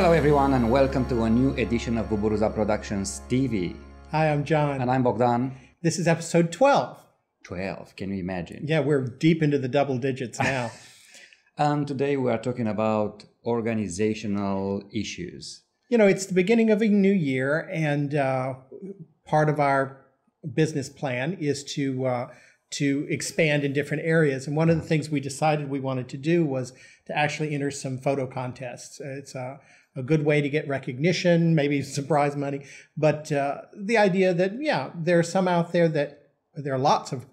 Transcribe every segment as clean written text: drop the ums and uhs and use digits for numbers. Hello everyone and welcome to a new edition of Buburuza Productions TV. Hi, I'm John. And I'm Bogdan. This is episode 12. 12, can you imagine? Yeah, we're deep into the double digits now. And today we are talking about organizational issues. You know, it's the beginning of a new year, and part of our business plan is to expand in different areas. And one of the things we decided we wanted to do was to actually enter some photo contests. It's a good way to get recognition, maybe some prize money. But the idea that, yeah, there are some out there that there are lots of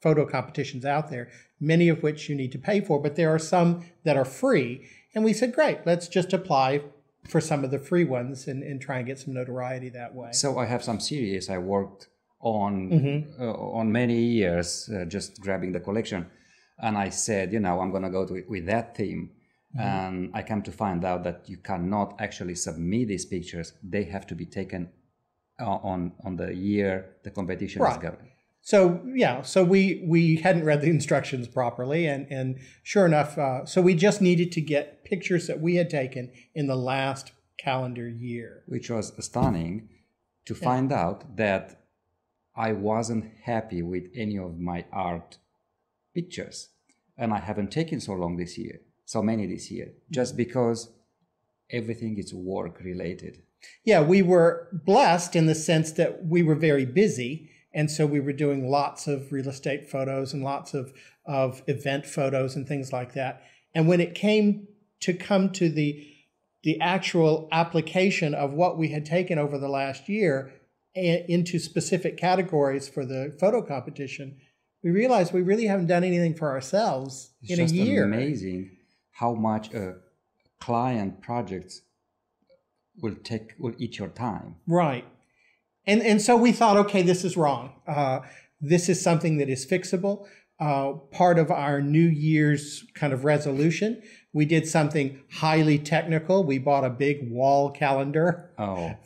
photo competitions out there, many of which you need to pay for, but there are some that are free. And we said, great, let's just apply for some of the free ones and try and get some notoriety that way. So I have some series I worked on on many years, just grabbing the collection, and I said, you know, I'm going to go with that theme, and I come to find out that you cannot actually submit these pictures; they have to be taken on the year the competition is going. So yeah, so we hadn't read the instructions properly, and sure enough, so we just needed to get pictures that we had taken in the last calendar year, which was stunning to find out that I wasn't happy with any of my art pictures, and I haven't taken so many this year, just because everything is work related. Yeah, we were blessed in the sense that we were very busy, and so we were doing lots of real estate photos and lots of event photos and things like that. And when it came to the actual application of what we had taken over the last year into specific categories for the photo competition, we realized we really haven't done anything for ourselves in a year. It's just amazing how much a client project will eat your time. Right. And so we thought, okay, this is wrong. This is something that is fixable. Part of our New Year's kind of resolution, we did something highly technical. We bought a big wall calendar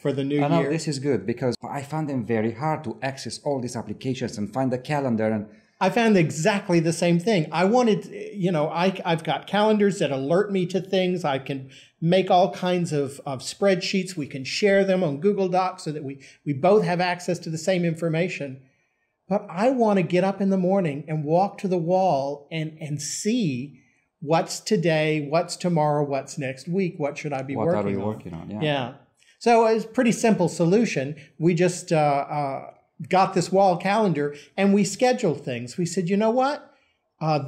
for the new year. No, this is good because I found them very hard to access all these applications and find the calendar. And I found exactly the same thing. I wanted, you know, I've got calendars that alert me to things. I can make all kinds of spreadsheets. We can share them on Google Docs so that we both have access to the same information. But I want to get up in the morning and walk to the wall and see what's today, what's tomorrow, what's next week, what should I be working on? Yeah. So it's a pretty simple solution. We just got this wall calendar and we scheduled things. We said, you know what?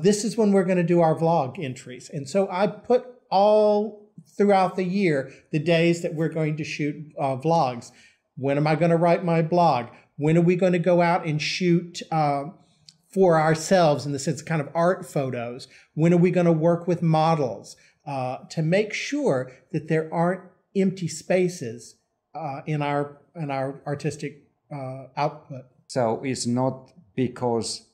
This is when we're going to do our vlog entries. And so I put all throughout the year the days that we're going to shoot vlogs. When am I going to write my blog? When are we going to go out and shoot for ourselves in the sense of kind of art photos? When are we going to work with models to make sure that there aren't empty spaces in our artistic output? So it's not because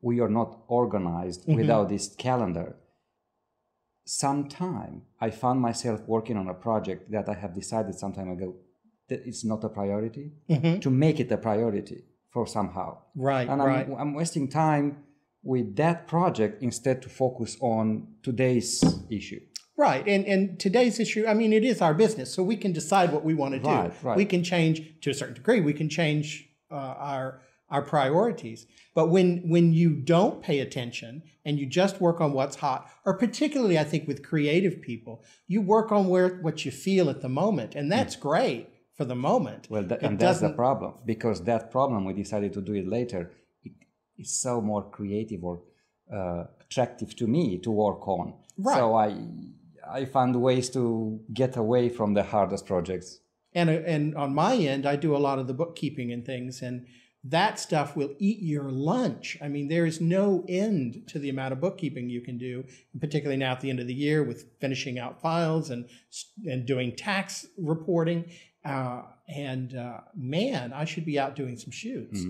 we are not organized without this calendar. Sometime I found myself working on a project that I have decided some time ago that it's not a priority, to make it a priority for somehow. Right, and I'm wasting time with that project instead to focus on today's issue. Right, and today's issue, I mean, it is our business, so we can decide what we want to do. Right. We can change, to a certain degree, we can change our priorities. But when you don't pay attention and you just work on what's hot, or particularly I think with creative people, you work on what you feel at the moment, and that's great. For the moment. Well, and that's the problem, because that problem, we decided to do it later. It is so more creative or attractive to me to work on. Right. So I found ways to get away from the hardest projects. And on my end, I do a lot of the bookkeeping and things, and that stuff will eat your lunch. I mean, there is no end to the amount of bookkeeping you can do, particularly now at the end of the year with finishing out files and doing tax reporting. Man, I should be out doing some shoots.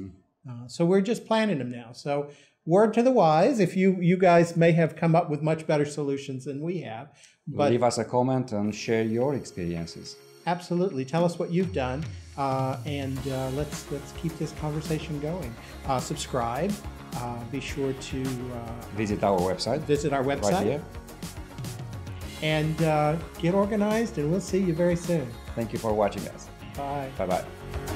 So we're just planning them now. So word to the wise, if you guys may have come up with much better solutions than we have. But leave us a comment and share your experiences. Absolutely. Tell us what you've done. Let's keep this conversation going. Subscribe. Be sure to visit our website. Right here. and get organized, and we'll see you very soon. Thank you for watching us. Bye. Bye-bye.